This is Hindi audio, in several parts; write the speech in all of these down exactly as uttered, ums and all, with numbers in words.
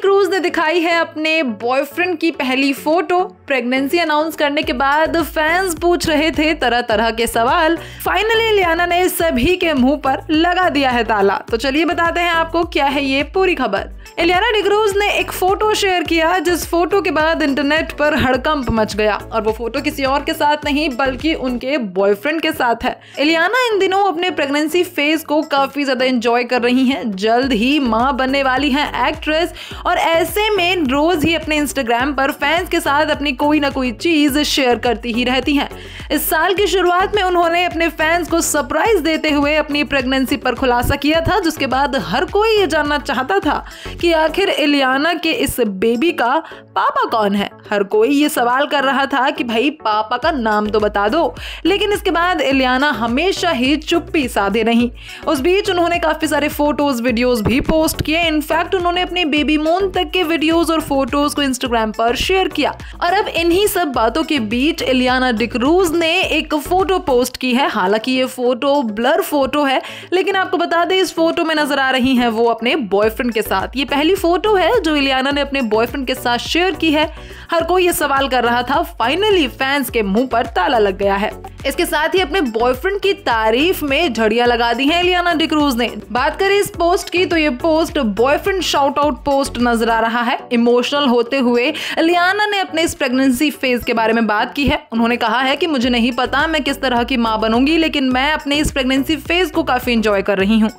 डिक्रूज ने दिखाई है अपने बॉयफ्रेंड की पहली फोटो। प्रेगनेंसी अनाउंस करने के बाद फैंस पूछ रहे थे तरह तरह के सवाल। फाइनली इलियाना ने सभी के मुंह पर लगा दिया है ताला। तो चलिए बताते हैं आपको क्या है ये पूरी खबर। इलियाना डिक्रूज ने एक फोटो शेयर किया जिस फोटो के बाद इंटरनेट पर हड़कंप मच गया, और वो फोटो किसी और के साथ नहीं बल्कि उनके बॉयफ्रेंड के साथ है। इलियाना इन दिनों अपने प्रेगनेंसी फेज को काफी ज्यादा एंजॉय कर रही हैं। जल्द ही मां बनने वाली हैं एक्ट्रेस, और ऐसे में रोज ही अपने इंस्टाग्राम पर फैंस के साथ अपनी कोई ना कोई चीज शेयर करती ही रहती हैं। इस साल की शुरुआत में उन्होंने अपने फैंस को सरप्राइज देते हुए अपनी प्रेगनेंसी पर खुलासा किया था, जिसके बाद हर कोई ये जानना चाहता था कि आखिर इलियाना के इस बेबी का पापा कौन है। हर कोई ये सवाल कर रहा था कि भाई पापा का नाम तो बता दो, लेकिन इसके बाद इलियाना हमेशा ही चुप्पी साधे रही। उस बीच उन्होंने काफी सारे फोटोज वीडियोज भी पोस्ट किए। इनफैक्ट उन्होंने अपने बेबी मून तक के वीडियोज और फोटोज को इंस्टाग्राम पर शेयर किया। और अब इन्हीं सब बातों के बीच इलियाना डिक्रूज ने एक फोटो पोस्ट की है। हालांकि ये फोटो ब्लर फोटो है, लेकिन आपको बता दें इस फोटो में नजर आ रही हैं वो अपने बॉयफ्रेंड के साथ। ये पहली फोटो है जो इलियाना ने अपने बॉयफ्रेंड के साथ शेयर की है। हर कोई ये सवाल कर रहा था, फाइनली फैंस के मुंह पर ताला लग गया है। इसके साथ ही अपने बॉयफ्रेंड की तारीफ में झड़ियां लगा दी हैं इलियाना डिक्रूज ने। बात करें इस पोस्ट की तो ये post boyfriend shout out post नजर आ रहा है। इमोशनल होते हुए इलियाना ने अपने इस प्रेगनेंसी फेज के बारे में बात की है। उन्होंने कहा है कि मुझे नहीं पता मैं किस तरह की मां बनूंगी, लेकिन मैं अपने इस प्रेगनेंसी फेज को काफी एंजॉय कर रही हूँ।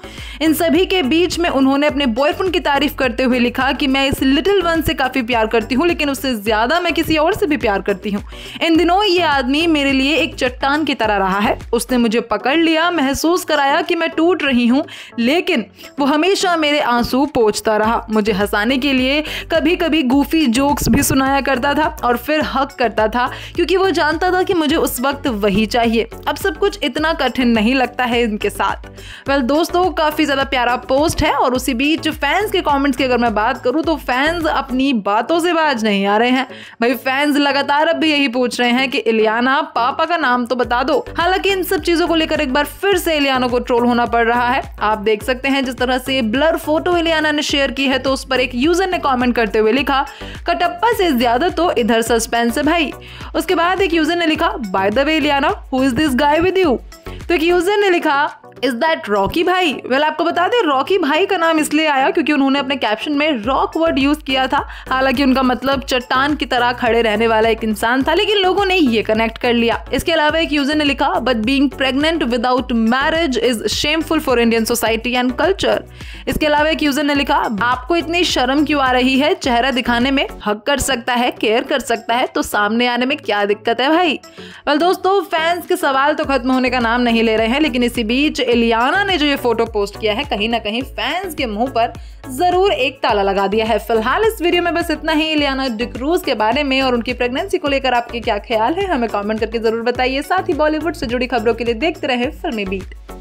इन सभी के बीच में उन्होंने अपने बॉयफ्रेंड की तारीफ करते हुए लिखा कि मैं इस लिटिल वन से काफी प्यार करती हूँ, लेकिन उससे ज्यादा मैं किसी और से भी प्यार करती हूँ। इन दिनों ये आदमी मेरे लिए एक चट्टान की तरह रहा है। उसने मुझे पकड़ लिया, महसूस कराया कि मैं टूट रही हूं, लेकिन वो हमेशा मेरे आंसू पोंछता रहा। मुझे हंसाने के लिए कभी-कभी गूफी जोक्स भी सुनाया करता था और फिर हक करता था, क्योंकि वो जानता था कि मुझे उस वक्त वही चाहिए। अब सब कुछ इतना कठिन नहीं लगता है इनके साथ। वेल दोस्तों, काफी ज्यादा प्यारा पोस्ट है। और उसी बीच फैंस के कॉमेंट्स की अगर मैं बात करूं तो फैंस अपनी बातों से बाज नहीं आ रहे हैं। भाई फैंस लगातार अब भी यही पूछ रहे हैं कि इलियाना पापा का नाम तो बता दो। हालांकि इन सब चीजों को लेकर एक बार फिर से इलियाना को ट्रोल होना पड़ रहा है। आप देख सकते हैं जिस तरह से ब्लर फोटो इलियाना ने शेयर की है तो उस पर एक यूजर ने कमेंट करते हुए लिखा, कटप्पा से ज्यादा तो इधर सस्पेंस है भाई। उसके बाद एक यूजर ने लिखा, by the way Ileana who is this guy with you. तो एक यूजर ने लिखा, इज दैट रॉकी भाई। वेल आपको बता दें रॉकी भाई का नाम इसलिए आया क्योंकि उन्होंने अपने कैप्शन में रॉक वर्ड यूज किया था। हालांकि उनका मतलब चट्टान की तरह खड़े रहने वाला एक इंसान था, लेकिन लोगों ने ये कनेक्ट कर लिया। इसके अलावा एक यूजर ने लिखा, but being pregnant without marriage is shameful for Indian society and culture. इसके अलावा एक यूजर ने लिखा, आपको इतनी शर्म क्यों आ रही है, चेहरा दिखाने में हक कर सकता है, केयर कर सकता है, तो सामने आने में क्या दिक्कत है भाई। वेल दोस्तों, फैंस के सवाल तो खत्म होने का नाम नहीं ले रहे हैं, लेकिन इसी बीच इलियाना ने जो ये फोटो पोस्ट किया है कहीं ना कहीं फैंस के मुंह पर जरूर एक ताला लगा दिया है। फिलहाल इस वीडियो में बस इतना ही। इलियाना डिक्रूज के बारे में और उनकी प्रेगनेंसी को लेकर आपके क्या ख्याल है हमें कमेंट करके जरूर बताइए। साथ ही बॉलीवुड से जुड़ी खबरों के लिए देखते रहे फिल्मी बीट।